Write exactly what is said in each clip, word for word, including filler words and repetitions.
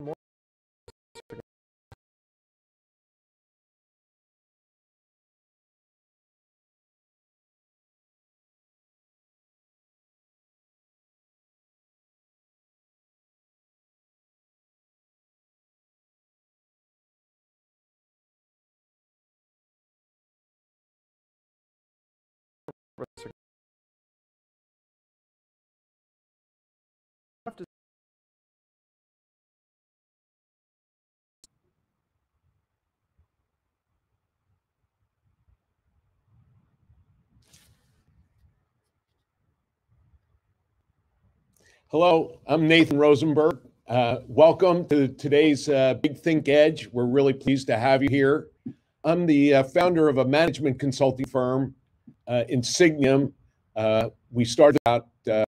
more. Hello, I'm Nathan Rosenberg. Uh, welcome to today's uh, Big Think Edge. We're really pleased to have you here. I'm the uh, founder of a management consulting firm, uh, Insigniam. Uh, we started out, uh,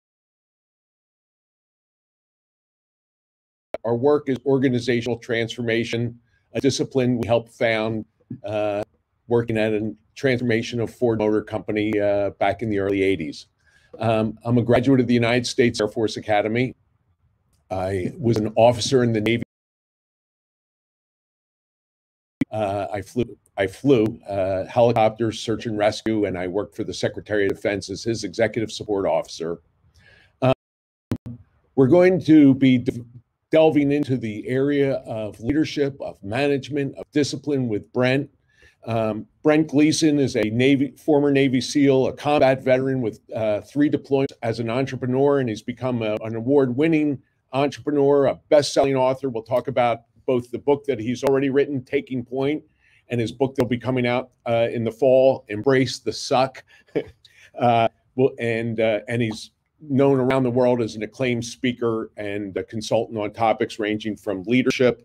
our work is organizational transformation, a discipline we helped found uh, working at a transformation of Ford Motor Company uh, back in the early eighties. Um, I'm a graduate of the United States Air Force Academy. I was an officer in the Navy. Uh, I flew, I flew uh, helicopters, search and rescue, and I worked for the Secretary of Defense as his executive support officer. Um, we're going to be de delving into the area of leadership, of management, of discipline with Brent. Um, Brent Gleeson is a Navy, former Navy SEAL, a combat veteran with uh, three deployments as an entrepreneur, and he's become a, an award-winning entrepreneur, a best-selling author. We'll talk about both the book that he's already written, Taking Point, and his book that'll be coming out uh, in the fall, Embrace the Suck. uh, well, and, uh, and he's known around the world as an acclaimed speaker and a consultant on topics ranging from leadership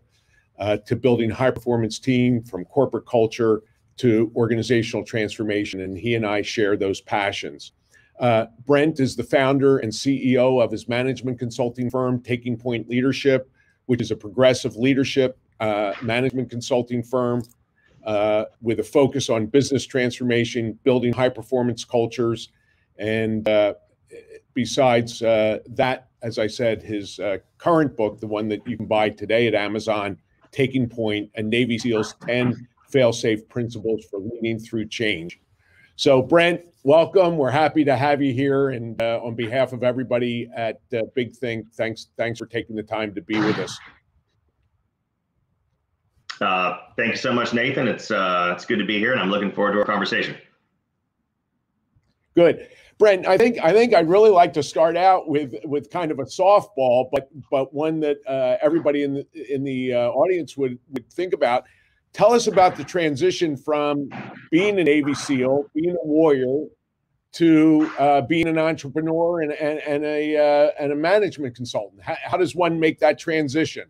uh, to building high-performance team, from corporate culture to organizational transformation, and he and I share those passions. Uh, Brent is the founder and C E O of his management consulting firm, Taking Point Leadership, which is a progressive leadership uh, management consulting firm uh, with a focus on business transformation, building high-performance cultures, and uh, besides uh, that, as I said, his uh, current book, the one that you can buy today at Amazon, Taking Point, and Navy SEAL's ten Fail-Safe Principles for Leading Through Change. So Brent, welcome. We're happy to have you here. And uh, on behalf of everybody at uh, Big Think, thanks, thanks for taking the time to be with us. Uh, thanks so much, Nathan. It's, uh, it's good to be here, and I'm looking forward to our conversation. Good. Brent, I think I think I'd really like to start out with with kind of a softball, but but one that uh, everybody in the in the uh, audience would would think about. Tell us about the transition from being a Navy SEAL, being a warrior, to uh, being an entrepreneur and and, and a uh, and a management consultant. How, how does one make that transition?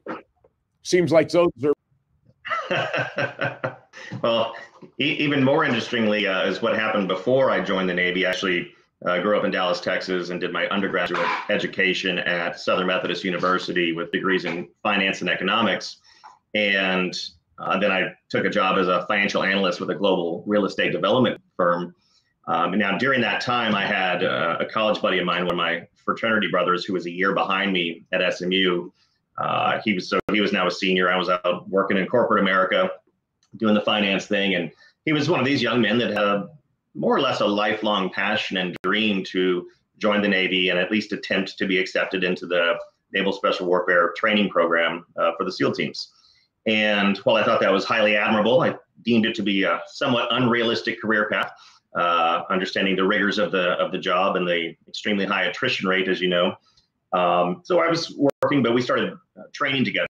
Seems like those are. Well, e even more interestingly uh, is what happened before I joined the Navy. I actually uh, grew up in Dallas, Texas, and did my undergraduate education at Southern Methodist University with degrees in finance and economics, and Uh, then I took a job as a financial analyst with a global real estate development firm. Um, and now during that time, I had uh, a college buddy of mine, one of my fraternity brothers, who was a year behind me at S M U. Uh, he was so he was now a senior. I was out working in corporate America, doing the finance thing, and he was one of these young men that had more or less a lifelong passion and dream to join the Navy and at least attempt to be accepted into the Naval Special Warfare training program uh, for the SEAL teams. And while I thought that was highly admirable, I deemed it to be a somewhat unrealistic career path, uh, understanding the rigors of the of the job and the extremely high attrition rate, as you know. Um, so I was working, but we started uh, training together.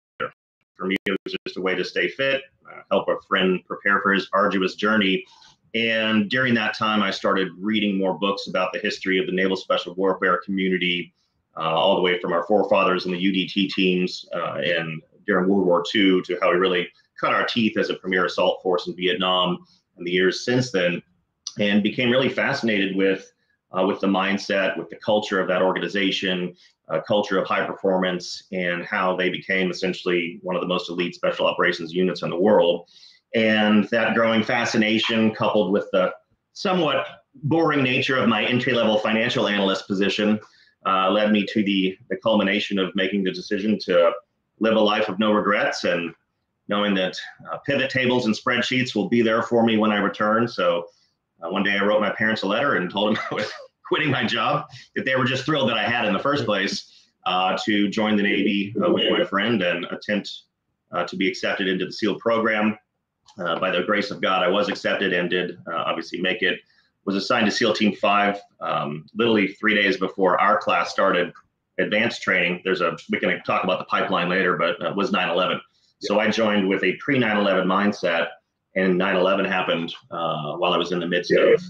For me, it was just a way to stay fit, uh, help a friend prepare for his arduous journey. And during that time, I started reading more books about the history of the Naval Special Warfare community, uh, all the way from our forefathers in the U D T teams uh, and during World War Two to how we really cut our teeth as a premier assault force in Vietnam and the years since then, and became really fascinated with uh, with the mindset, with the culture of that organization, a culture of high performance, and how they became essentially one of the most elite special operations units in the world. And that growing fascination, coupled with the somewhat boring nature of my entry-level financial analyst position, uh, led me to the, the culmination of making the decision to live a life of no regrets, and knowing that uh, pivot tables and spreadsheets will be there for me when I return. So uh, one day I wrote my parents a letter and told them I was quitting my job, that they were just thrilled that I had in the first place uh, to join the Navy uh, with my friend and attempt uh, to be accepted into the SEAL program. Uh, by the grace of God, I was accepted and did uh, obviously make it. Was assigned to SEAL Team five um, literally three days before our class started advanced training. There's a, we can talk about the pipeline later, but it was nine eleven. So I joined with a pre nine eleven mindset, and nine eleven happened uh, while I was in the midst yeah. of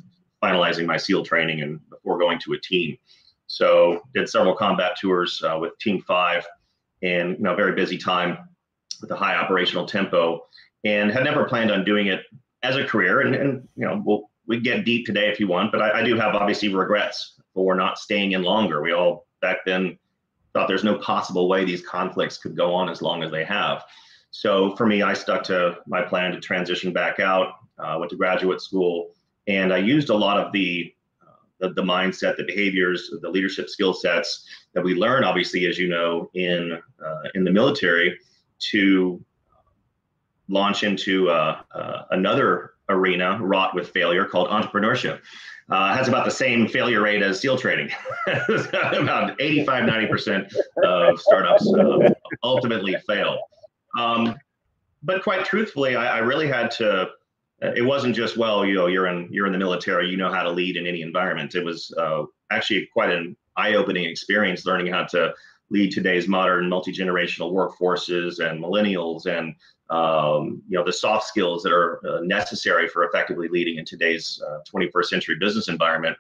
finalizing my SEAL training and before going to a team. So did several combat tours uh, with Team five, and you know, very busy time with a high operational tempo, and had never planned on doing it as a career. And, and you know, we'll, we get deep today if you want, but I, I do have obviously regrets for not staying in longer. We all back then thought there's no possible way these conflicts could go on as long as they have. So for me, I stuck to my plan to transition back out, uh, went to graduate school, and I used a lot of the, uh, the, the mindset, the behaviors, the leadership skill sets that we learn, obviously, as you know, in, uh, in the military, to launch into uh, uh, another arena wrought with failure called entrepreneurship. Uh, has about the same failure rate as SEAL training. About eighty-five, ninety percent of startups uh, ultimately fail. Um, but quite truthfully, I, I really had to, it wasn't just, well, you know, you're in, you're in the military, you know how to lead in any environment. It was uh, actually quite an eye-opening experience learning how to lead today's modern multi-generational workforces and millennials and, um, you know, the soft skills that are uh, necessary for effectively leading in today's uh, twenty-first century business environment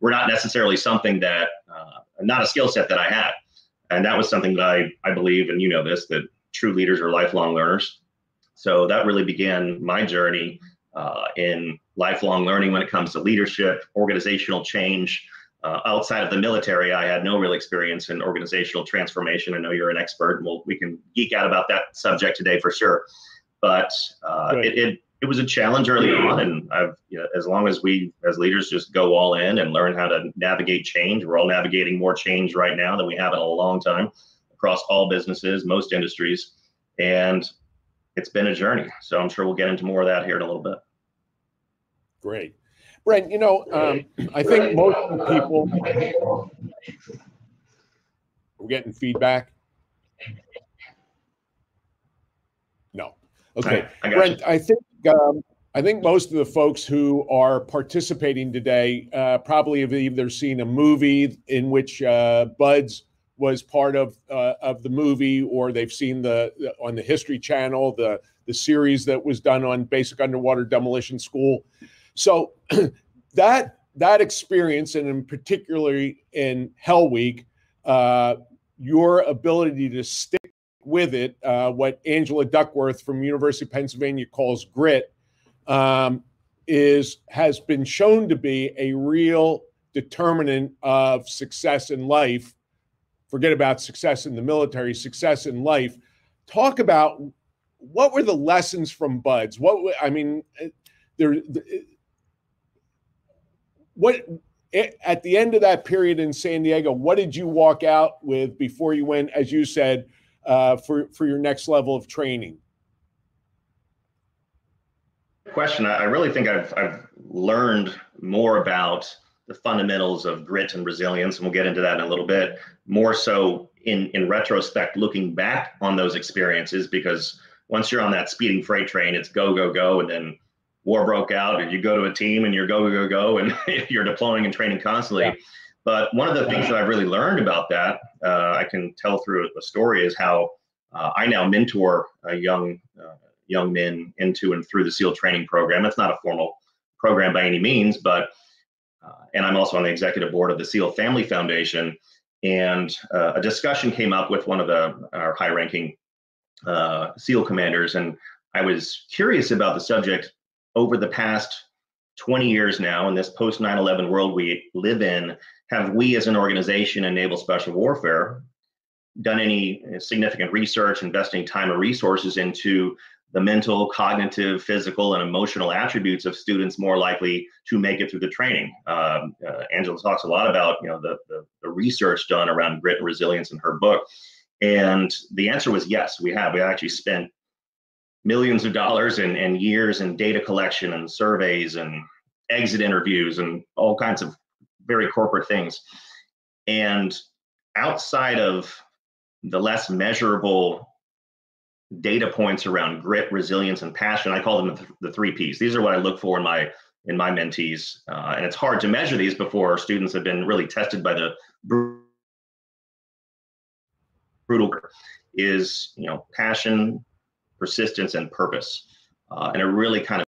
were not necessarily something that, uh, not a skill set that I had. And that was something that I, I believe, and you know this, that true leaders are lifelong learners. So that really began my journey uh, in lifelong learning when it comes to leadership, organizational change. Uh, outside of the military, I had no real experience in organizational transformation. I know you're an expert, and we'll, we can geek out about that subject today for sure. But uh, right. it, it it was a challenge early on, and I've, you know, as long as we as leaders just go all in and learn how to navigate change, we're all navigating more change right now than we have in a long time, across all businesses, most industries, and it's been a journey. So I'm sure we'll get into more of that here in a little bit. Great. Brent, you know, um, I think most people, we're getting feedback. No. Okay. I, I Brent, you. I think, um, I think most of the folks who are participating today uh, probably have either seen a movie in which uh, BUDS was part of uh, of the movie, or they've seen the, the on the History Channel the the series that was done on Basic Underwater Demolition School. So that that experience, and in particularly in Hell Week, uh, your ability to stick with it, uh, what Angela Duckworth from University of Pennsylvania calls grit, um, is has been shown to be a real determinant of success in life. Forget about success in the military, success in life. Talk about what were the lessons from BUDS? What I mean, there, what at the end of that period in San Diego, what did you walk out with before you went, as you said, uh, for for your next level of training? Question. I really think I've I've learned more about the fundamentals of grit and resilience, and we'll get into that in a little bit, more so in, in retrospect, looking back on those experiences, because once you're on that speeding freight train, it's go, go, go, and then war broke out, and you go to a team and you're go, go, go, and you're deploying and training constantly. Yeah. But one of the things that I've really learned about that, uh, I can tell through a story, is how uh, I now mentor uh, young, uh, young men into and through the SEAL training program. It's not a formal program by any means, but Uh, and I'm also on the executive board of the SEAL Family Foundation. And uh, a discussion came up with one of the, our high-ranking uh, SEAL commanders. And I was curious about the subject over the past twenty years now in this post nine eleven world we live in. Have we as an organization in Naval Special Warfare done any significant research, investing time and resources into the mental, cognitive, physical, and emotional attributes of students more likely to make it through the training? Um, uh, Angela talks a lot about, you know, the, the, the research done around grit and resilience in her book. And the answer was yes, we have. We actually spent millions of dollars and, and years in data collection and surveys and exit interviews and all kinds of very corporate things. And outside of the less measurable data points around grit, resilience, and passion, I call them the three Ps. These are what I look for in my in my mentees. Uh, and it's hard to measure these before students have been really tested by the brutal is, you know, passion, persistence, and purpose. Uh, and it really kind of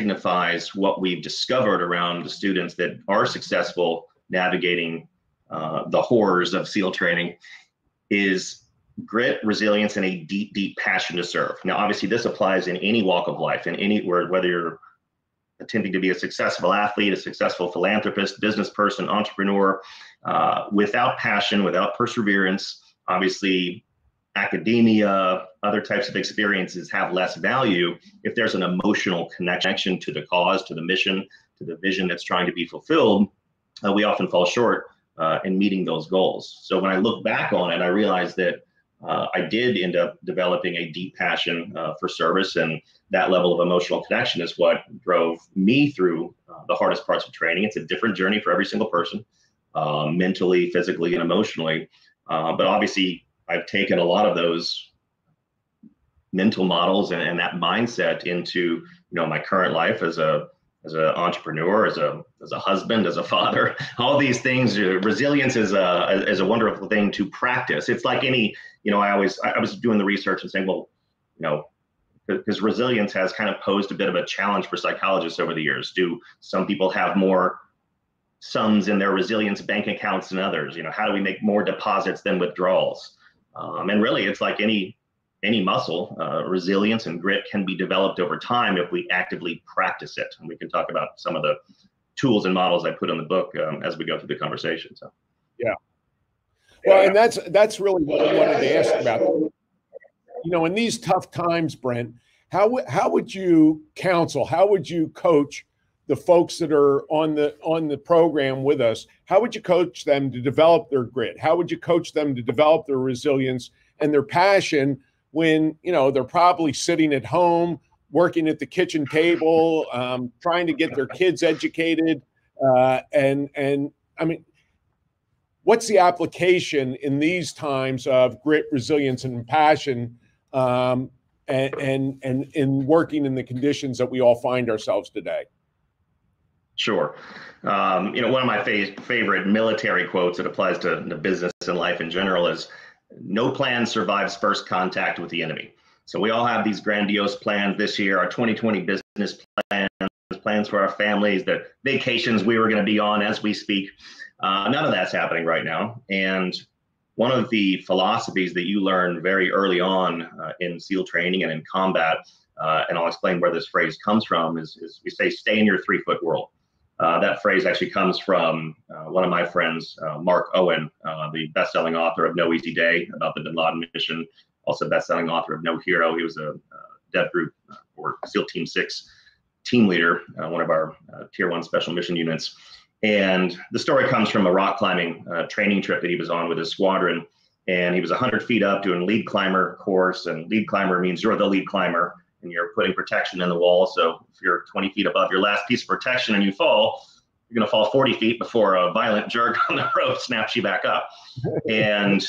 signifies what we've discovered around the students that are successful navigating uh, the horrors of SEAL training is grit, resilience, and a deep, deep passion to serve. Now, obviously, this applies in any walk of life, in any whether you're attempting to be a successful athlete, a successful philanthropist, business person, entrepreneur. Uh, without passion, without perseverance, obviously, academia, other types of experiences have less value if there's an emotional connection to the cause, to the mission, to the vision that's trying to be fulfilled. Uh, we often fall short uh, in meeting those goals. So when I look back on it, I realize that uh, I did end up developing a deep passion uh, for service, and that level of emotional connection is what drove me through uh, the hardest parts of training. It's a different journey for every single person, uh, mentally, physically, and emotionally. Uh, but obviously, I've taken a lot of those mental models and, and that mindset into, you know, my current life as a as an entrepreneur, as a as a husband, as a father. All these things. Resilience is a is a wonderful thing to practice. It's like any, you know, I always I was doing the research and saying, well, you know, because resilience has kind of posed a bit of a challenge for psychologists over the years. Do some people have more sums in their resilience bank accounts than others? You know, how do we make more deposits than withdrawals? Um, and really, it's like any any muscle, uh, resilience and grit can be developed over time if we actively practice it. And we can talk about some of the tools and models I put in the book um, as we go through the conversation. So, yeah. Well, yeah. And that's that's really what I wanted to ask about. You know, in these tough times, Brent, how how would you counsel? How would you coach the folks that are on the on the program with us? How would you coach them to develop their grit? How would you coach them to develop their resilience and their passion when, you know, they're probably sitting at home, working at the kitchen table, um, trying to get their kids educated? Uh, and, and I mean, what's the application in these times of grit, resilience, and passion um, and, and, and in working in the conditions that we all find ourselves today? Sure. Um, you know, one of my fa favorite military quotes that applies to the business and life in general is, no plan survives first contact with the enemy. So we all have these grandiose plans this year, our twenty twenty business plans, plans for our families, the vacations we were going to be on as we speak. Uh, none of that's happening right now. And one of the philosophies that you learn very early on uh, in SEAL training and in combat, uh, and I'll explain where this phrase comes from, is, is we say, stay in your three-foot world. Uh, that phrase actually comes from uh, one of my friends, uh, Mark Owen, uh, the best-selling author of No Easy Day, about the Bin Laden mission, also best-selling author of No Hero. He was a uh, DEVGRU uh, or SEAL Team six team leader, uh, one of our uh, Tier one Special Mission units. And the story comes from a rock climbing uh, training trip that he was on with his squadron. And he was one hundred feet up doing lead climber course. And lead climber means you're the lead climber, and you're putting protection in the wall. So if you're twenty feet above your last piece of protection and you fall, you're going to fall forty feet before a violent jerk on the rope snaps you back up. And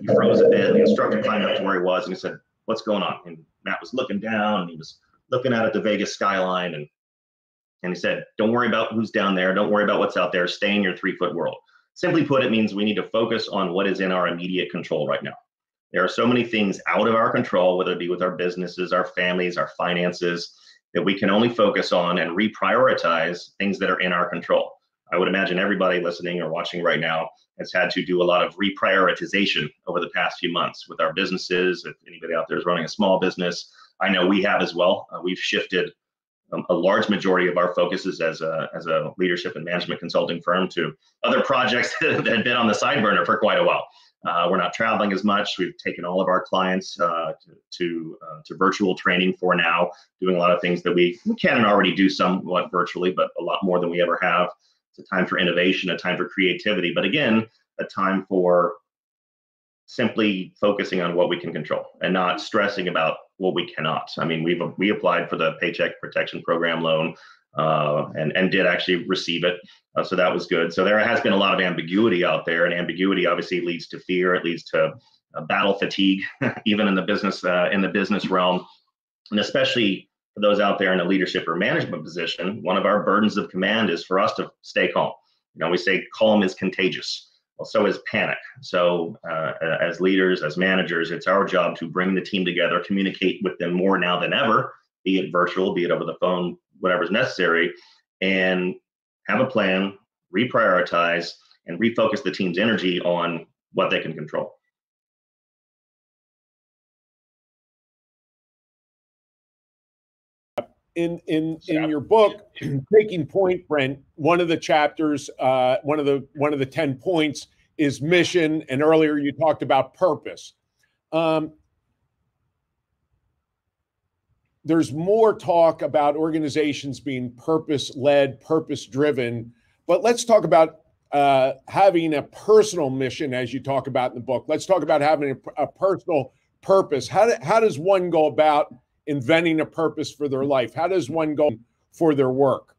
you froze a bit. The instructor climbed up to where he was, and he said, what's going on? And Matt was looking down, and he was looking out at the Vegas skyline. And, and he said, don't worry about who's down there. Don't worry about what's out there. Stay in your three-foot world. Simply put, it means we need to focus on what is in our immediate control right now. There are so many things out of our control, whether it be with our businesses, our families, our finances, that we can only focus on and reprioritize things that are in our control. I would imagine everybody listening or watching right now has had to do a lot of reprioritization over the past few months with our businesses. If anybody out there is running a small business, I know we have as well. Uh, we've shifted um, a large majority of our focuses as a, as a leadership and management consulting firm to other projects that had been on the side burner for quite a while. Uh, we're not traveling as much. We've taken all of our clients uh, to to, uh, to virtual training for now, doing a lot of things that we can and already do somewhat virtually, but a lot more than we ever have. It's a time for innovation, a time for creativity, but again, a time for simply focusing on what we can control and not stressing about what we cannot. I mean, we've we applied for the Paycheck Protection Program loan uh, and, and did actually receive it. Uh, so that was good. So there has been a lot of ambiguity out there, and ambiguity obviously leads to fear. It leads to uh, battle fatigue, even in the business uh, in the business realm, and especially for those out there in a leadership or management position. One of our burdens of command is for us to stay calm. You know, we say calm is contagious. Well, so is panic. So uh, as leaders, as managers, it's our job to bring the team together, communicate with them more now than ever, be it virtual, be it over the phone, whatever's necessary, and have a plan, reprioritize, and refocus the team's energy on what they can control. In in in your book, Taking Point, Brent, one of the chapters, uh, one of the one of the ten points is mission, and earlier you talked about purpose. Um, there's more talk about organizations being purpose-led, purpose-driven, but let's talk about uh, having a personal mission, as you talk about in the book. Let's talk about having a, a personal purpose. How do, how does one go about inventing a purpose for their life? How does one go for their work?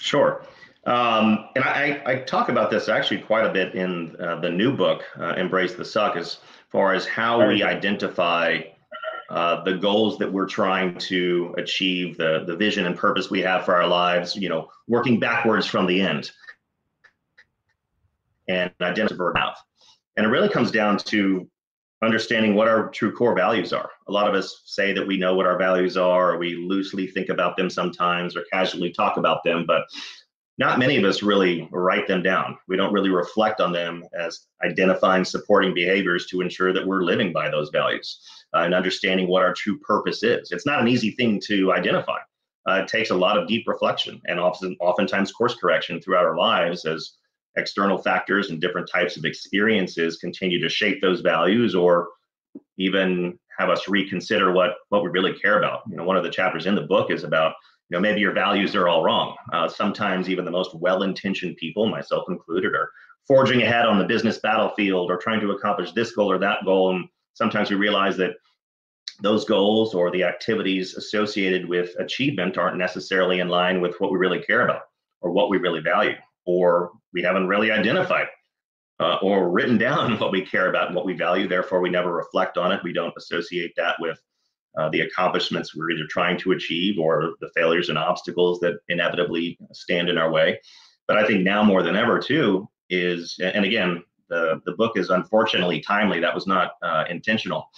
Sure. Um, and I, I talk about this actually quite a bit in uh, the new book, uh, Embrace the Suck, as far as how we identify uh, the goals that we're trying to achieve, the, the vision and purpose we have for our lives, you know, working backwards from the end and identify burnout. And it really comes down to understanding what our true core values are. A lot of us say that we know what our values are, or we loosely think about them sometimes, or casually talk about them, but not many of us really write them down. We don't really reflect on them as identifying supporting behaviors to ensure that we're living by those values uh, and understanding what our true purpose is. It's not an easy thing to identify. Uh, it takes a lot of deep reflection and often, oftentimes course correction throughout our lives as external factors and different types of experiences continue to shape those values, or even have us reconsider what what we really care about. You know, one of the chapters in the book is about, you know, maybe your values are all wrong. Uh, sometimes even the most well-intentioned people, myself included, are forging ahead on the business battlefield or trying to accomplish this goal or that goal. And sometimes we realize that those goals or the activities associated with achievement aren't necessarily in line with what we really care about or what we really value, or we haven't really identified uh, or written down what we care about and what we value. Therefore, we never reflect on it. We don't associate that with uh, the accomplishments we're either trying to achieve or the failures and obstacles that inevitably stand in our way. But I think now more than ever, too, is, and again, the, the book is unfortunately timely. That was not uh, intentional.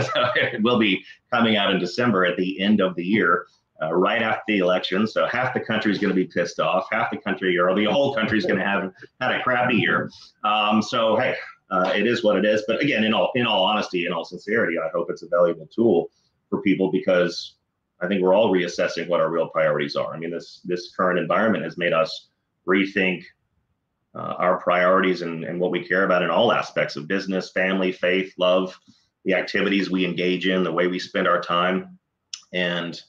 So it will be coming out in December at the end of the year. Uh, right after the election, so half the country is going to be pissed off, half the country, or the whole country is going to have had a crappy year. Um, so hey, uh, it is what it is. But again, in all in all honesty, in all sincerity, I hope it's a valuable tool for people, because I think we're all reassessing what our real priorities are. I mean, this this current environment has made us rethink uh, our priorities and and what we care about in all aspects of business, family, faith, love, the activities we engage in, the way we spend our time, and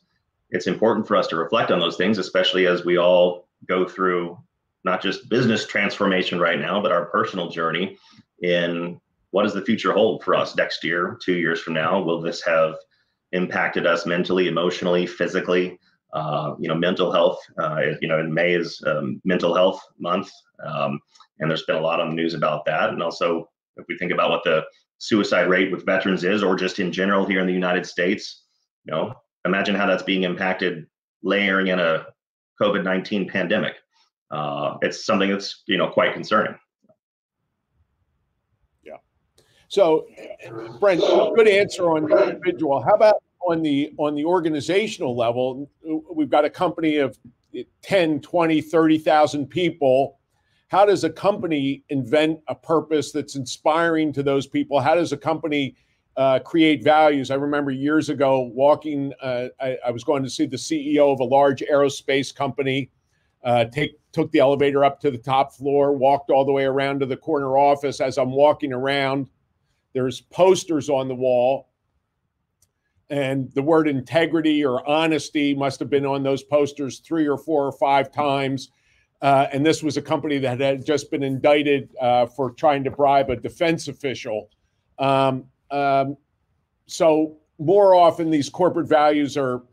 it's important for us to reflect on those things, especially as we all go through not just business transformation right now, but our personal journey in what does the future hold for us next year, two years from now. Will this have impacted us mentally, emotionally, physically? Uh, you know, mental health, uh, you know, in May is um, mental health month. Um, and there's been a lot on the news about that. And also, if we think about what the suicide rate with veterans is, or just in general here in the United States, you know, imagine how that's being impacted layering in a COVID nineteen pandemic. Uh, it's something that's, you know, quite concerning. Yeah. So, Brent, good answer on the individual. How about on the on the organizational level? We've got a company of ten, twenty, thirty thousand people. How does a company invent a purpose that's inspiring to those people? How does a company Uh, create values? I remember years ago walking, uh, I, I was going to see the C E O of a large aerospace company, uh, take, took the elevator up to the top floor, walked all the way around to the corner office. As I'm walking around, there's posters on the wall, and the word integrity or honesty must have been on those posters three or four or five times. Uh, and this was a company that had just been indicted uh, for trying to bribe a defense official. Um, um, so more often these corporate values are,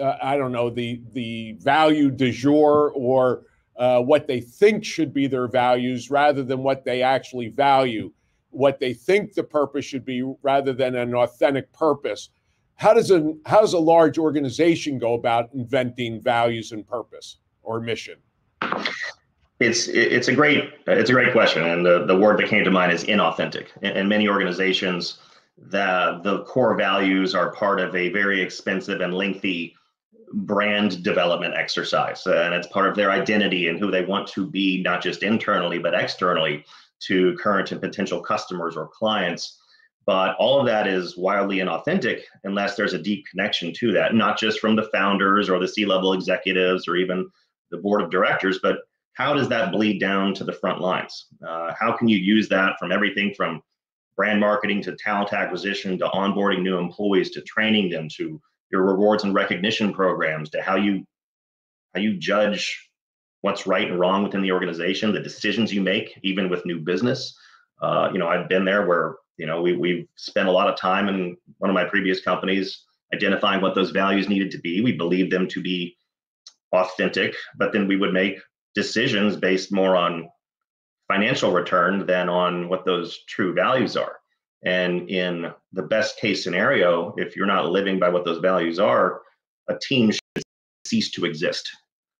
uh, I don't know, the, the value du jour, or uh, what they think should be their values rather than what they actually value, what they think the purpose should be rather than an authentic purpose. How does a, how does a large organization go about inventing values and purpose or mission? It's it's a great it's a great question, and the, the word that came to mind is inauthentic. In, in many organizations, the the core values are part of a very expensive and lengthy brand development exercise, and it's part of their identity and who they want to be, not just internally but externally to current and potential customers or clients. But all of that is wildly inauthentic unless there's a deep connection to that, not just from the founders or the C-level executives or even the board of directors, but how does that bleed down to the front lines? Uh, how can you use that from everything from brand marketing to talent acquisition to onboarding new employees to training them to your rewards and recognition programs to how you how you judge what's right and wrong within the organization, the decisions you make, even with new business. Uh, you know, I've been there where you know we we've spent a lot of time in one of my previous companies identifying what those values needed to be. We believed them to be authentic, but then we would make decisions based more on financial return than on what those true values are. And in the best case scenario, if you're not living by what those values are, a team should cease to exist.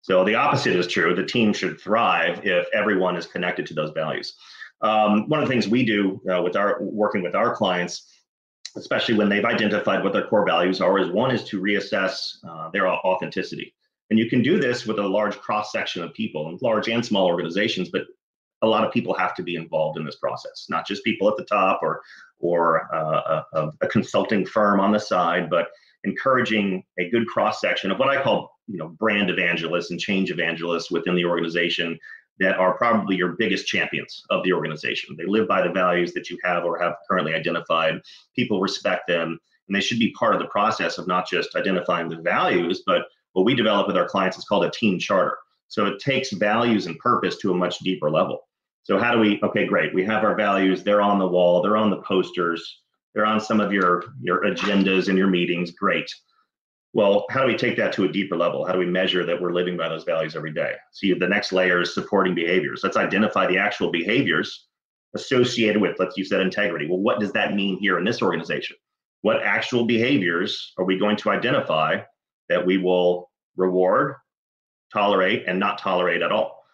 So the opposite is true. The team should thrive if everyone is connected to those values. Um, one of the things we do uh, with our working with our clients, especially when they've identified what their core values are, is one is to reassess uh, their authenticity. And you can do this with a large cross-section of people, and large and small organizations, but a lot of people have to be involved in this process, not just people at the top or, or uh, a, a consulting firm on the side, but encouraging a good cross-section of what I call you know, brand evangelists and change evangelists within the organization that are probably your biggest champions of the organization. They live by the values that you have or have currently identified. People respect them, and they should be part of the process of not just identifying the values, but what we develop with our clients is called a team charter. So it takes values and purpose to a much deeper level. So how do we, okay, great. We have our values. They're on the wall. They're on the posters. They're on some of your, your agendas and your meetings. Great. Well, how do we take that to a deeper level? How do we measure that we're living by those values every day? So you have the next layer is supporting behaviors. Let's identify the actual behaviors associated with, let's use that integrity. Well, what does that mean here in this organization? What actual behaviors are we going to identify that we will reward, tolerate, and not tolerate at all?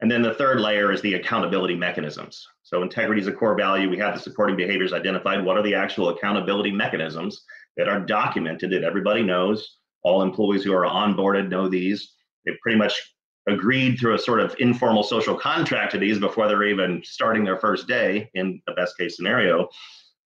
And then the third layer is the accountability mechanisms. So integrity is a core value. We have the supporting behaviors identified. What are the actual accountability mechanisms that are documented that everybody knows? All employees who are onboarded know these. They've pretty much agreed through a sort of informal social contract to these before they're even starting their first day in the best case scenario.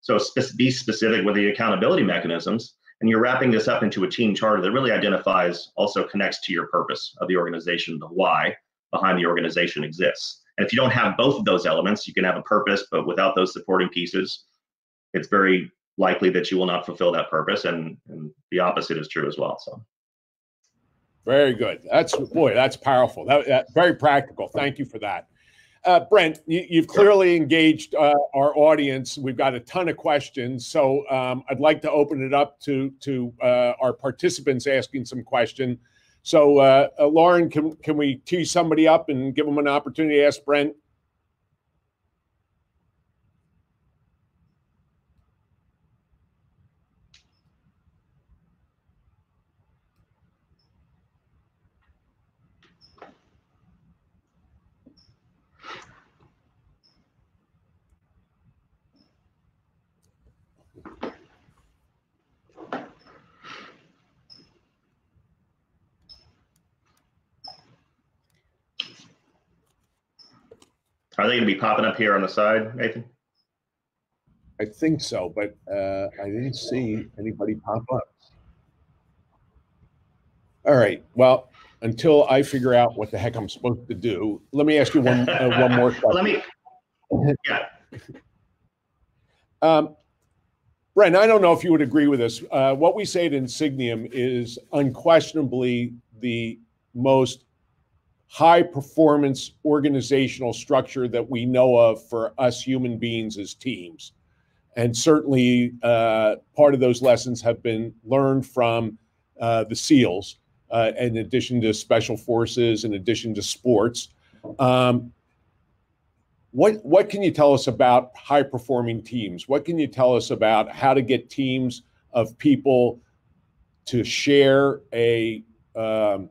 So be specific with the accountability mechanisms. And you're wrapping this up into a team charter that really identifies, also connects to your purpose of the organization, the why behind the organization exists. And if you don't have both of those elements, you can have a purpose, but without those supporting pieces, it's very likely that you will not fulfill that purpose. And, and the opposite is true as well. So, very good. That's, boy, that's powerful. That, that very practical. Thank you for that. Uh, Brent, you, you've clearly engaged uh, our audience. We've got a ton of questions, so um, I'd like to open it up to to uh, our participants asking some question. So, uh, uh, Lauren, can can we tee somebody up and give them an opportunity to ask Brent? Are they going to be popping up here on the side, Nathan? I think so, but uh, I didn't see anybody pop up. All right. Well, until I figure out what the heck I'm supposed to do, let me ask you one uh, one more question. Let me. Yeah. um, Brent, I don't know if you would agree with us. Uh, what we say at Insigniam is unquestionably the most high performance organizational structure that we know of for us human beings as teams. And certainly uh, part of those lessons have been learned from uh, the SEALs, uh, in addition to special forces, in addition to sports. Um, what, what can you tell us about high performing teams? What can you tell us about how to get teams of people to share a, um,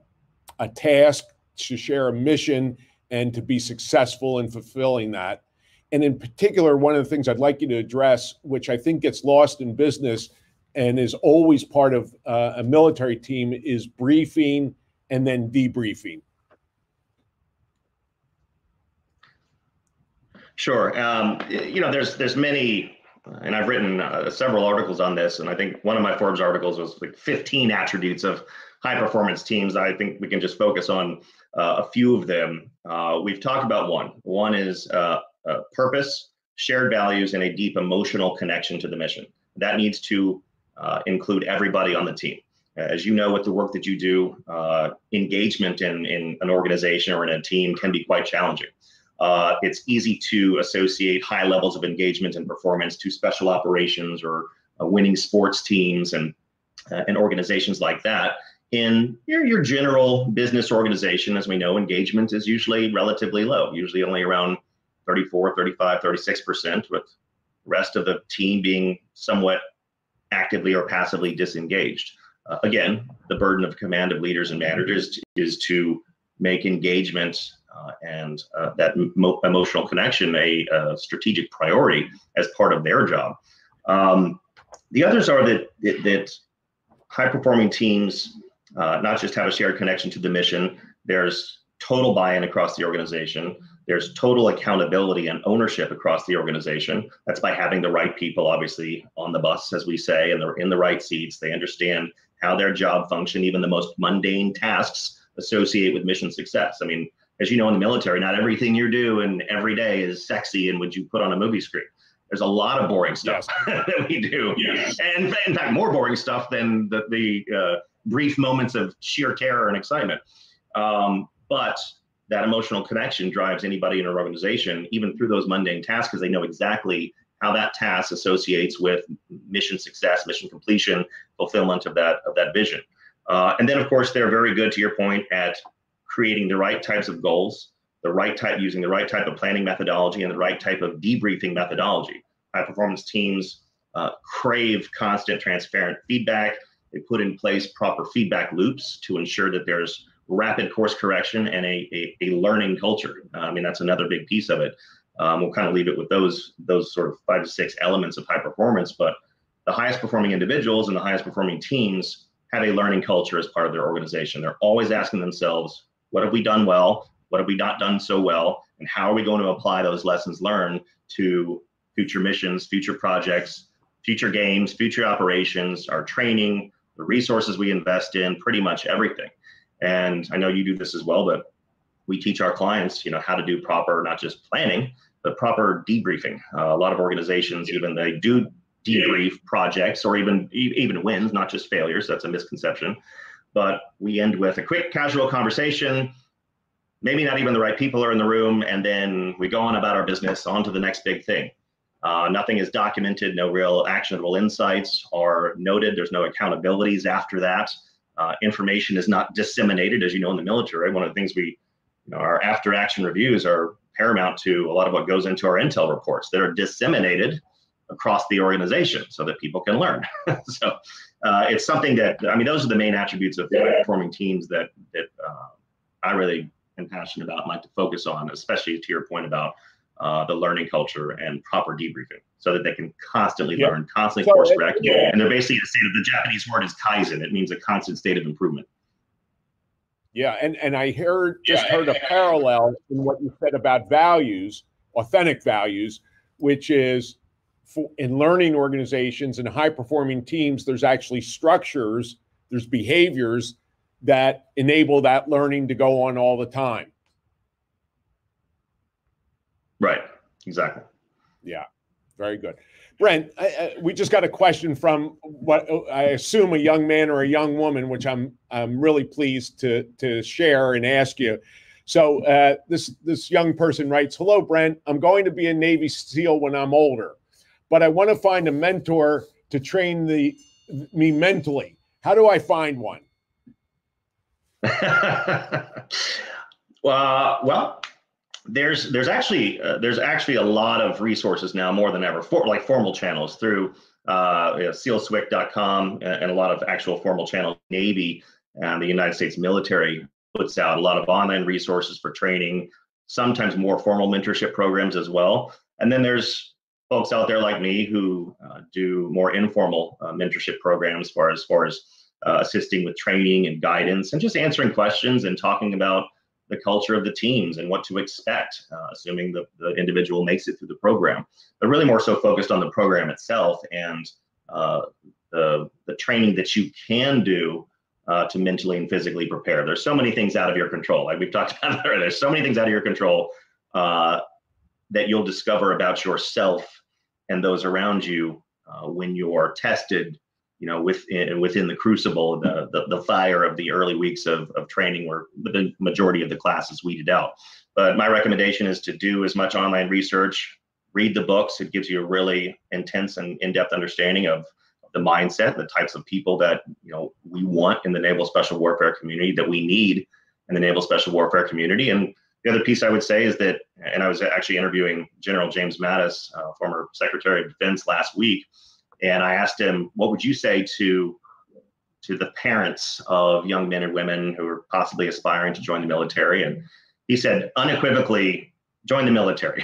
a task, to share a mission, and to be successful in fulfilling that? And in particular, one of the things I'd like you to address, which I think gets lost in business and is always part of uh, a military team, is briefing and then debriefing. Sure. Um, you know, there's there's many, and I've written uh, several articles on this, and I think one of my Forbes articles was like fifteen attributes of high performance teams. I think we can just focus on uh, a few of them. Uh, we've talked about one. One is uh, Uh, purpose, shared values, and a deep emotional connection to the mission. That needs to uh, include everybody on the team. As you know, with the work that you do, uh, engagement in, in an organization or in a team can be quite challenging. Uh, it's easy to associate high levels of engagement and performance to special operations or uh, winning sports teams and, uh, and organizations like that. In your, your general business organization, as we know, engagement is usually relatively low, usually only around thirty-four, thirty-five, thirty-six percent, with the rest of the team being somewhat actively or passively disengaged. Uh, again, the burden of command of leaders and managers is to make engagement uh, and uh, that mo emotional connection a, a strategic priority as part of their job. Um, the others are that, that, that high-performing teams uh, not just have a shared connection to the mission, there's total buy-in across the organization. There's total accountability and ownership across the organization. That's by having the right people, obviously, on the bus, as we say, and they're in the right seats. They understand how their job function, even the most mundane tasks associate with mission success. I mean, as you know, in the military, not everything you do and every day is sexy and would you put on a movie screen. There's a lot of boring stuff yes. that we do. Yes. And in fact, more boring stuff than the, the uh, brief moments of sheer terror and excitement. Um, but that emotional connection drives anybody in an organization, even through those mundane tasks, because they know exactly how that task associates with mission success, mission completion, fulfillment of that of that vision. Uh, and then, of course, they're very good, to your point, at creating the right types of goals, the right type, using the right type of planning methodology, and the right type of debriefing methodology. High performance teams uh, crave constant, transparent feedback. They put in place proper feedback loops to ensure that there's rapid course correction and a, a, a learning culture. Uh, I mean, that's another big piece of it. Um, we'll kind of leave it with those, those sort of five to six elements of high performance, but the highest performing individuals and the highest performing teams have a learning culture as part of their organization. They're always asking themselves, what have we done well? What have we not done so well? And how are we going to apply those lessons learned to future missions, future projects, future games, future operations, our training, the resources we invest in, pretty much everything. And I know you do this as well, but we teach our clients, you know, how to do proper, not just planning, but proper debriefing. Uh, a lot of organizations, even they do debrief projects or even, even wins, not just failures. That's a misconception. But we end with a quick casual conversation. Maybe not even the right people are in the room. And then we go on about our business, on to the next big thing. Uh, nothing is documented, no real actionable insights are noted. There's no accountabilities after that. Uh, information is not disseminated, as you know, in the military. One of the things we, you know, our after action reviews are paramount to a lot of what goes into our intel reports that are disseminated across the organization so that people can learn. So uh, it's something that, I mean, those are the main attributes of yeah. performing teams that, that uh, I really am passionate about and like to focus on, especially to your point about uh, the learning culture and proper debriefing, so that they can constantly yeah. learn, constantly so course correct. Yeah. And they're basically a state of, the Japanese word is kaizen. It means a constant state of improvement. Yeah, and, and I heard just yeah, heard yeah, a yeah. parallel in what you said about values, authentic values, which is for, in learning organizations and high-performing teams, there's actually structures, there's behaviors that enable that learning to go on all the time. Right, exactly. Yeah. Very good. Brent, I, I, we just got a question from what I assume a young man or a young woman, which I'm, I'm really pleased to, to share and ask you. So uh, this, this young person writes, hello, Brent, I'm going to be a Navy SEAL when I'm older, but I want to find a mentor to train the, me mentally. How do I find one? uh, well, there's there's actually uh, there's actually a lot of resources now more than ever, for like formal channels through uh, you know, seal swic dot com and, and a lot of actual formal channels. Navy and the United States military puts out a lot of online resources for training, sometimes more formal mentorship programs as well. And then there's folks out there like me who uh, do more informal uh, mentorship programs for as far as Uh, assisting with training and guidance and just answering questions and talking about the culture of the teams and what to expect, uh, assuming the, the individual makes it through the program. But really more so focused on the program itself and uh, the, the training that you can do uh, to mentally and physically prepare. There's so many things out of your control. Like we've talked about earlier, there's so many things out of your control uh, that you'll discover about yourself and those around you uh, when you're tested, you know, within, within the crucible, the, the, the fire of the early weeks of, of training where the majority of the class is weeded out. But my recommendation is to do as much online research, read the books. It gives you a really intense and in-depth understanding of the mindset, the types of people that, you know, we want in the Naval Special Warfare community, that we need in the Naval Special Warfare community. And the other piece I would say is that, and I was actually interviewing General James Mattis, uh, former Secretary of Defense, last week. And I asked him, what would you say to, to the parents of young men and women who are possibly aspiring to join the military? And he said, unequivocally, join the military.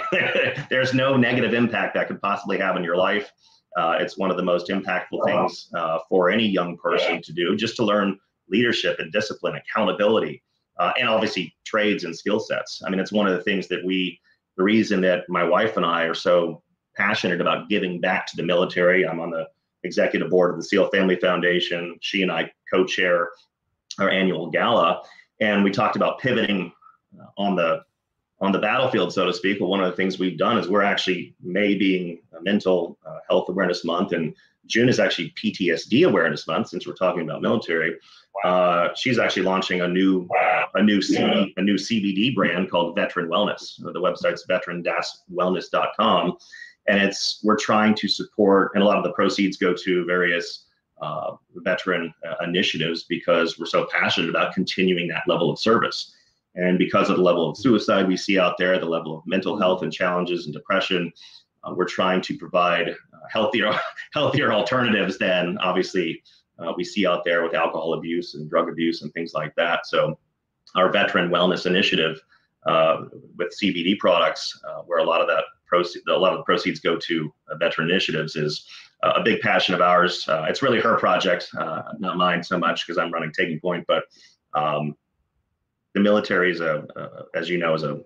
There's no negative impact that could possibly have in your life. Uh, it's one of the most impactful things uh, for any young person to do, just to learn leadership and discipline, accountability, uh, and obviously trades and skill sets. I mean, it's one of the things that we, the reason that my wife and I are so passionate about giving back to the military. I'm on the executive board of the SEAL Family Foundation. She and I co-chair our annual gala, and we talked about pivoting on the on the battlefield, so to speak. Well, one of the things we've done is we're actually May being a Mental uh, Health Awareness Month, and June is actually P T S D Awareness Month. Since we're talking about military, wow. uh, she's actually launching a new wow. uh, a new C yeah. a new C B D brand called Veteran Wellness. The website's veteran dash wellness dot com. And it's, we're trying to support, and a lot of the proceeds go to various uh, veteran uh, initiatives because we're so passionate about continuing that level of service. And because of the level of suicide we see out there, the level of mental health and challenges and depression, uh, we're trying to provide uh, healthier, healthier alternatives than obviously uh, we see out there with alcohol abuse and drug abuse and things like that. So our Veteran Wellness Initiative uh, with C B D products, uh, where a lot of that Proce a lot of the proceeds go to uh, veteran initiatives, is uh, a big passion of ours. Uh, it's really her project, uh, not mine so much because I'm running Taking Point, but um, the military is a, uh, as you know, is a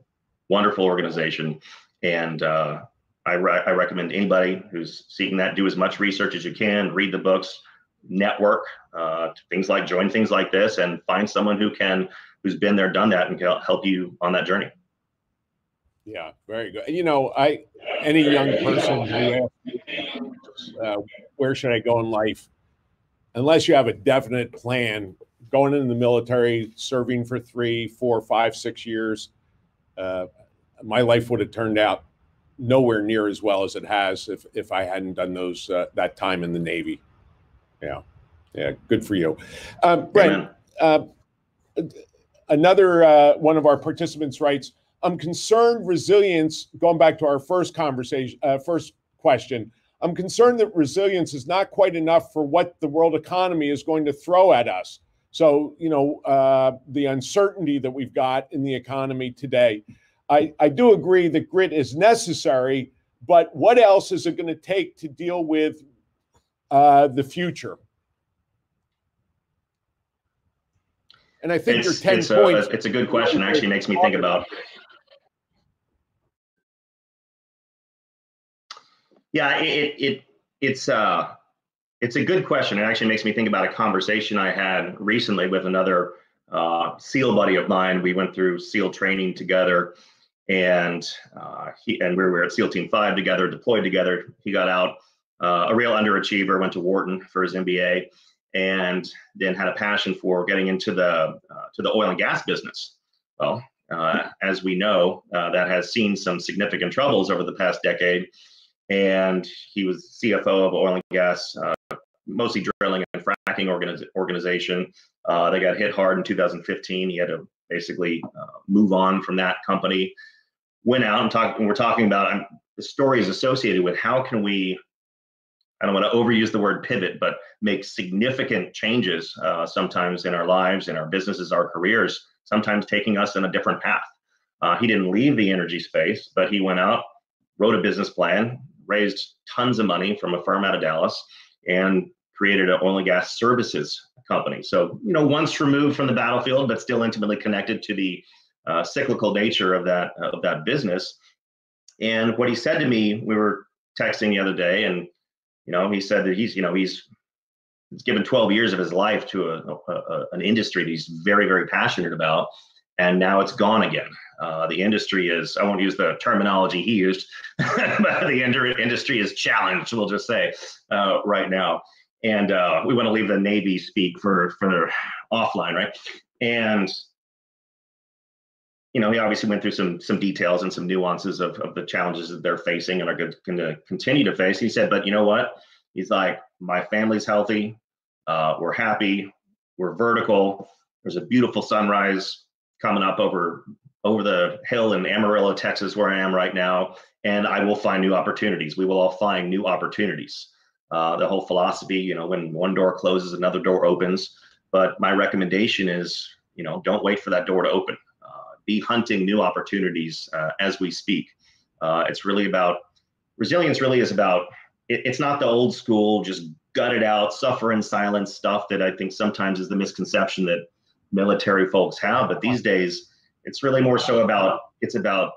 wonderful organization. And uh, I, re I recommend anybody who's seeking that, do as much research as you can, read the books, network, uh, things like, join things like this, and find someone who can, who's been there, done that, and can help you on that journey. Yeah, very good. You know, I any young person who asks, uh, where should I go in life, unless you have a definite plan, going into the military, serving for three, four, five, six years, uh, my life would have turned out nowhere near as well as it has if if I hadn't done those uh, that time in the Navy. Yeah, yeah, good for you, um, Brent. Uh, another uh, one of our participants writes, I'm concerned resilience, going back to our first conversation, uh, first question, I'm concerned that resilience is not quite enough for what the world economy is going to throw at us. So, you know, uh, the uncertainty that we've got in the economy today. I, I do agree that grit is necessary, but what else is it going to take to deal with uh, the future? And I think your ten it's points. A, it's a good question. It actually makes me think about. Yeah, it, it it's uh it's a good question. It actually makes me think about a conversation I had recently with another uh, SEAL buddy of mine. We went through SEAL training together, and uh, he and we were at SEAL Team five together, deployed together. He got out uh, a real underachiever, went to Wharton for his M B A, and then had a passion for getting into the uh, to the oil and gas business. Well, Uh, as we know, uh, that has seen some significant troubles over the past decade. And he was C F O of oil and gas, uh, mostly drilling and fracking organiz organization. Uh, they got hit hard in two thousand fifteen. He had to basically uh, move on from that company. Went out and talked, and we're talking about um, the stories associated with how can we, I don't want to overuse the word pivot, but make significant changes uh, sometimes in our lives, in our businesses, our careers, sometimes taking us in a different path. Uh, he didn't leave the energy space, but he went out, wrote a business plan, raised tons of money from a firm out of Dallas, and created an oil and gas services company. So, you know, once removed from the battlefield, but still intimately connected to the uh, cyclical nature of that, of that business. And what he said to me, we were texting the other day, and, you know, he said that he's, you know, he's, he's given twelve years of his life to a, a, a, an industry that he's very, very passionate about. And now it's gone again. Uh, the industry is, I won't use the terminology he used, but the industry is challenged, we'll just say, uh, right now. And uh, we want to leave the Navy speak for, for offline, right? And, you know, he obviously went through some some details and some nuances of, of the challenges that they're facing and are going to continue to face. He said, but you know what? He's like, my family's healthy. Uh, we're happy. We're vertical. There's a beautiful sunrise coming up over, over the hill in Amarillo, Texas, where I am right now. And I will find new opportunities. We will all find new opportunities. Uh, the whole philosophy, you know, when one door closes, another door opens. But my recommendation is, you know, don't wait for that door to open. Uh, be hunting new opportunities uh, as we speak. Uh, it's really about, resilience really is about, it, it's not the old school, just gut it out, suffer in silence stuff that I think sometimes is the misconception that military folks have. But these days, it's really more so about, it's about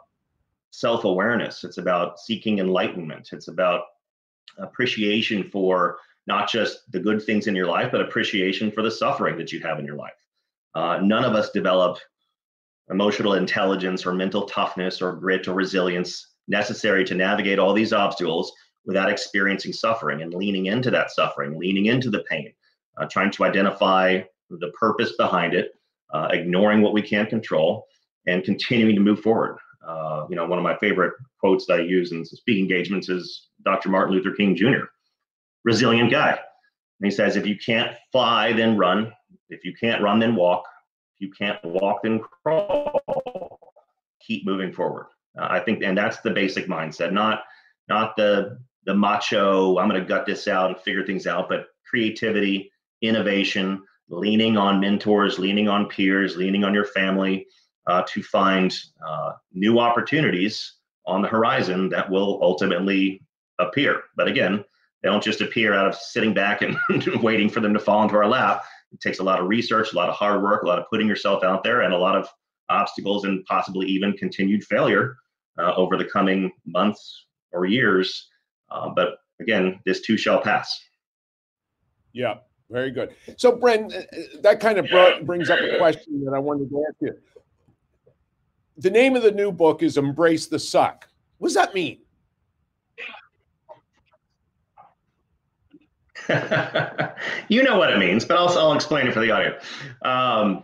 self-awareness. It's about seeking enlightenment. It's about appreciation for not just the good things in your life, but appreciation for the suffering that you have in your life. Uh, none of us develop emotional intelligence or mental toughness or grit or resilience necessary to navigate all these obstacles without experiencing suffering and leaning into that suffering, leaning into the pain, uh, trying to identify the purpose behind it, uh, ignoring what we can't control, and continuing to move forward. Uh, you know, one of my favorite quotes that I use in speaking engagements is Doctor Martin Luther King Junior, resilient guy. And he says, if you can't fly, then run. If you can't run, then walk. If you can't walk, then crawl. Keep moving forward. Uh, I think, and that's the basic mindset, not, not the, the macho, I'm going to gut this out and figure things out, but creativity, innovation, leaning on mentors, leaning on peers, leaning on your family, Uh, to find uh, new opportunities on the horizon that will ultimately appear. But again, they don't just appear out of sitting back and waiting for them to fall into our lap. It takes a lot of research, a lot of hard work, a lot of putting yourself out there, and a lot of obstacles and possibly even continued failure uh, over the coming months or years. Uh, but again, this too shall pass. Yeah, very good. So Brent, that kind of brought, brings up a question that I wanted to ask you. The name of the new book is Embrace the Suck. What does that mean? You know what it means, but I'll, I'll explain it for the audience. Um,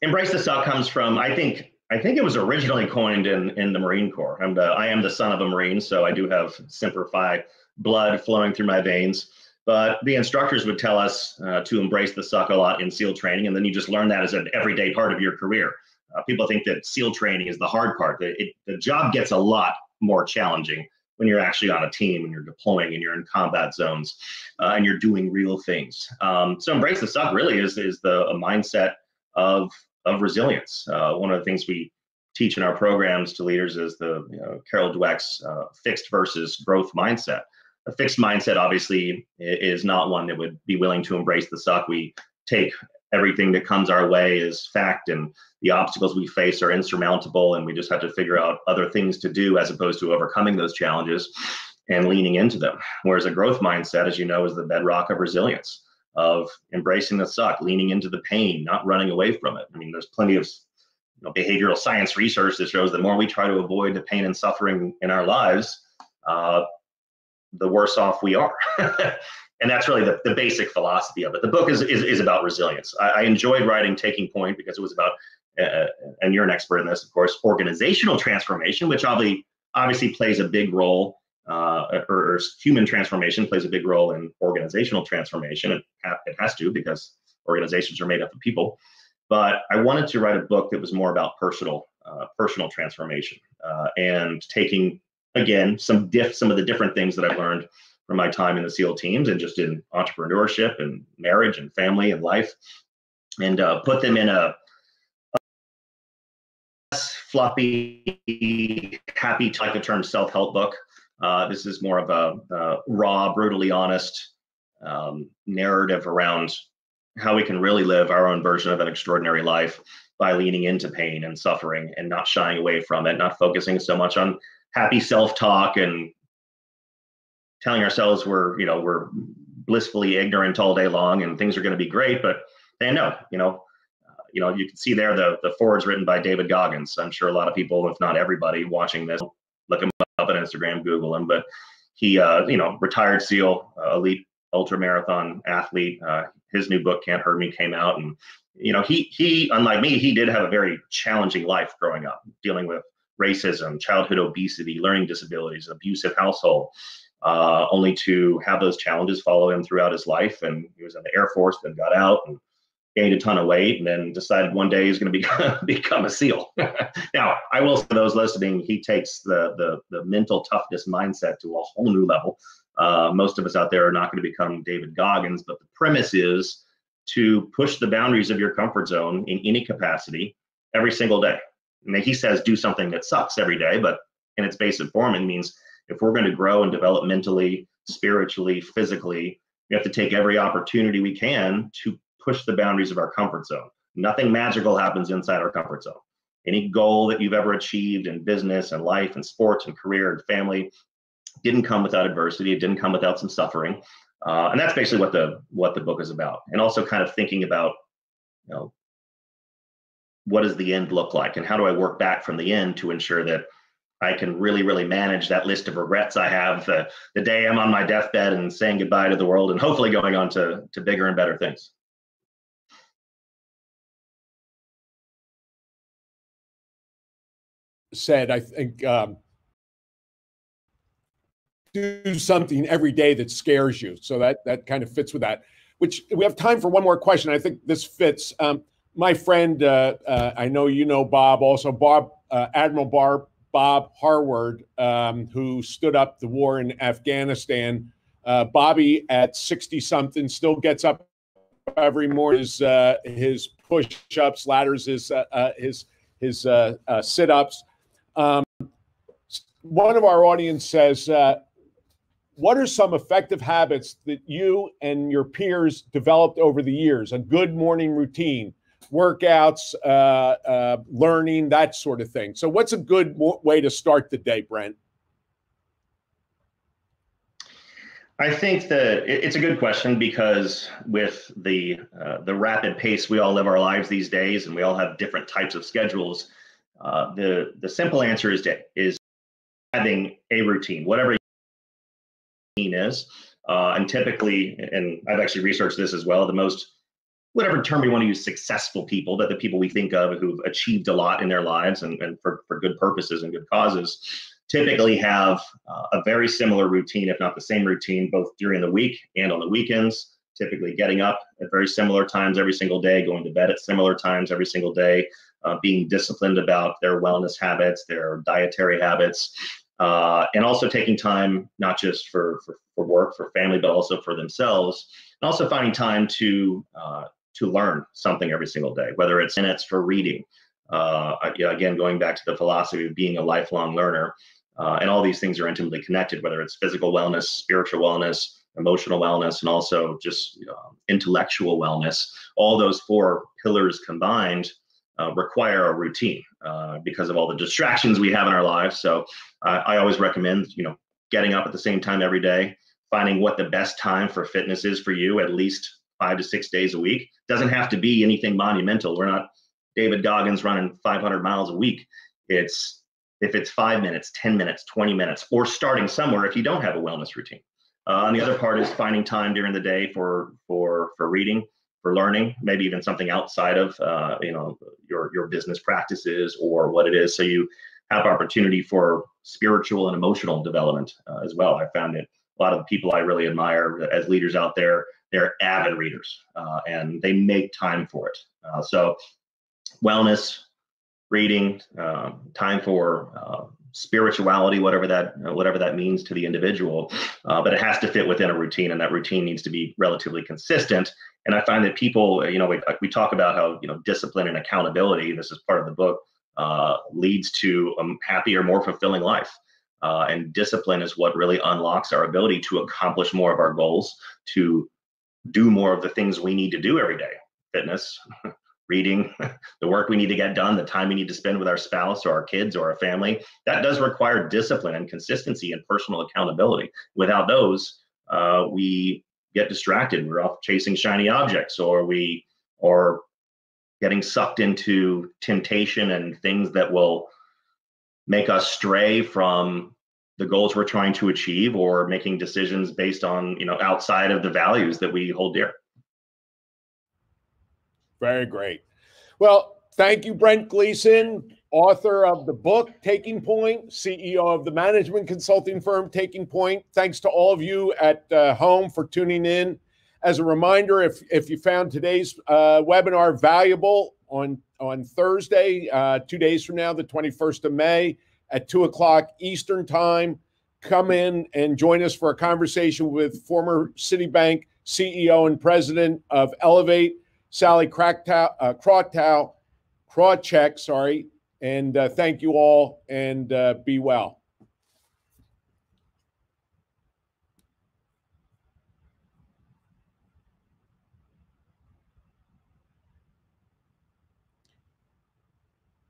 Embrace the Suck comes from, I think, I think it was originally coined in, in the Marine Corps. I'm the, I am the son of a Marine, so I do have Semper Fi blood flowing through my veins. But the instructors would tell us uh, to embrace the suck a lot in SEAL training, and then you just learn that as an everyday part of your career. Uh, people think that SEAL training is the hard part. It, it, the job gets a lot more challenging when you're actually on a team and you're deploying and you're in combat zones uh, and you're doing real things. Um, so Embrace the Suck really is, is the a mindset of, of resilience. Uh, one of the things we teach in our programs to leaders is the you know, Carol Dweck's uh, fixed versus growth mindset. A fixed mindset obviously is not one that would be willing to embrace the suck. We take everything that comes our way is fact, and the obstacles we face are insurmountable, and we just have to figure out other things to do as opposed to overcoming those challenges and leaning into them. Whereas a growth mindset, as you know, is the bedrock of resilience, of embracing the suck, leaning into the pain, not running away from it. I mean, there's plenty of you know, behavioral science research that shows the more we try to avoid the pain and suffering in our lives, uh, the worse off we are. And that's really the, the basic philosophy of it. The book is, is, is about resilience. I, I enjoyed writing Taking Point because it was about uh, and you're an expert in this, of course, organizational transformation, which obviously obviously plays a big role, uh, or, or human transformation plays a big role in organizational transformation. It, it has to, because organizations are made up of people. But I wanted to write a book that was more about personal, uh, personal transformation, uh, and taking, again, some diff, some of the different things that I've learned from my time in the SEAL teams and just in entrepreneurship and marriage and family and life, and uh, put them in a, a less floppy, happy type of term self-help book. Uh, this is more of a, a raw, brutally honest um, narrative around how we can really live our own version of an extraordinary life by leaning into pain and suffering and not shying away from it, not focusing so much on happy self-talk and telling ourselves we're, you know, we're blissfully ignorant all day long and things are going to be great. But they know, you know, uh, you know, you can see there the the Fords written by David Goggins. I'm sure a lot of people, if not everybody watching this, look him up on Instagram, Google him. But he, uh, you know, retired SEAL, uh, elite ultramarathon athlete. Uh, his new book, Can't Hurt Me, came out. And, you know, he, he, unlike me, he did have a very challenging life growing up, dealing with racism, childhood obesity, learning disabilities, abusive household, uh, only to have those challenges follow him throughout his life. And he was in the Air Force, then got out and gained a ton of weight, and then decided one day he's going to be, become a SEAL. Now, I will say, those listening, he takes the, the, the mental toughness mindset to a whole new level. Uh, most of us out there are not going to become David Goggins, but the premise is to push the boundaries of your comfort zone in any capacity every single day. And he says, do something that sucks every day, but in its basic form, it means if we're going to grow and develop mentally, spiritually, physically, we have to take every opportunity we can to push the boundaries of our comfort zone. Nothing magical happens inside our comfort zone. Any goal that you've ever achieved in business and life and sports and career and family didn't come without adversity. It didn't come without some suffering. Uh, and that's basically what the what the book is about. And also kind of thinking about, you know, what does the end look like? And how do I work back from the end to ensure that I can really, really manage that list of regrets I have the, the day I'm on my deathbed and saying goodbye to the world and hopefully going on to, to bigger and better things. Said, I think, um, do something every day that scares you. So that, that kind of fits with that, which we have time for one more question. I think this fits. Um, my friend, uh, uh, I know, you know, Bob, also Bob, uh, Admiral Bar, Bob Harward, um, who stood up the war in Afghanistan. Uh, Bobby at sixty something still gets up every morning, his, uh, his push-ups, ladders, his, uh, uh, his, his uh, uh, sit-ups. Um, one of our audience says, uh, what are some effective habits that you and your peers developed over the years? A good morning routine, workouts, uh, uh, learning, that sort of thing. So what's a good way to start the day, Brent? I think that it's a good question, because with the uh, the rapid pace we all live our lives these days, and we all have different types of schedules, uh, the the simple answer is to, is having a routine, whatever your routine is, uh, and typically, and I've actually researched this as well, the most, whatever term we want to use, successful people, that the people we think of who've achieved a lot in their lives and, and for, for good purposes and good causes, typically have uh, a very similar routine, if not the same routine, both during the week and on the weekends, typically getting up at very similar times every single day, going to bed at similar times every single day, uh, being disciplined about their wellness habits, their dietary habits, uh, and also taking time, not just for, for, for work, for family, but also for themselves, and also finding time to uh, to learn something every single day, whether it's minutes for reading. Uh, again, going back to the philosophy of being a lifelong learner, uh, and all these things are intimately connected, whether it's physical wellness, spiritual wellness, emotional wellness, and also just uh, intellectual wellness. All those four pillars combined uh, require a routine uh, because of all the distractions we have in our lives. So uh, I always recommend, you know, getting up at the same time every day, finding what the best time for fitness is for you, at least five to six days a week. Doesn't have to be anything monumental. We're not David Goggins running five hundred miles a week. It's, if it's five minutes, ten minutes, twenty minutes, or starting somewhere if you don't have a wellness routine. Uh, and the other part is finding time during the day for, for, for reading, for learning, maybe even something outside of uh, you know, your your business practices or what it is. So you have opportunity for spiritual and emotional development uh, as well. I found that a lot of the people I really admire as leaders out there, they're avid readers uh, and they make time for it. Uh, so wellness, reading, uh, time for uh, spirituality, whatever that uh, whatever that means to the individual, uh, but it has to fit within a routine, and that routine needs to be relatively consistent. And I find that people, you know, we, we talk about how, you know, discipline and accountability, this is part of the book, uh, leads to a happier, more fulfilling life. Uh, and discipline is what really unlocks our ability to accomplish more of our goals, to do more of the things we need to do every day: fitness, reading, the work we need to get done, the time we need to spend with our spouse or our kids or our family. That does require discipline and consistency and personal accountability. Without those, uh, we get distracted. We're off chasing shiny objects, or we are getting sucked into temptation and things that will make us stray from the goals we're trying to achieve, or making decisions based on, you know, outside of the values that we hold dear. Very great. Well, thank you, Brent Gleeson, author of the book Taking Point, C E O of the management consulting firm Taking Point. Thanks to all of you at uh, home for tuning in. As a reminder, if, if you found today's uh, webinar valuable, on, on Thursday, uh, two days from now, the twenty-first of May at two o'clock Eastern time, come in and join us for a conversation with former Citibank C E O and president of Elevate, Sally Krakatow, uh, Krawcheck, sorry, and uh, thank you all, and uh, be well.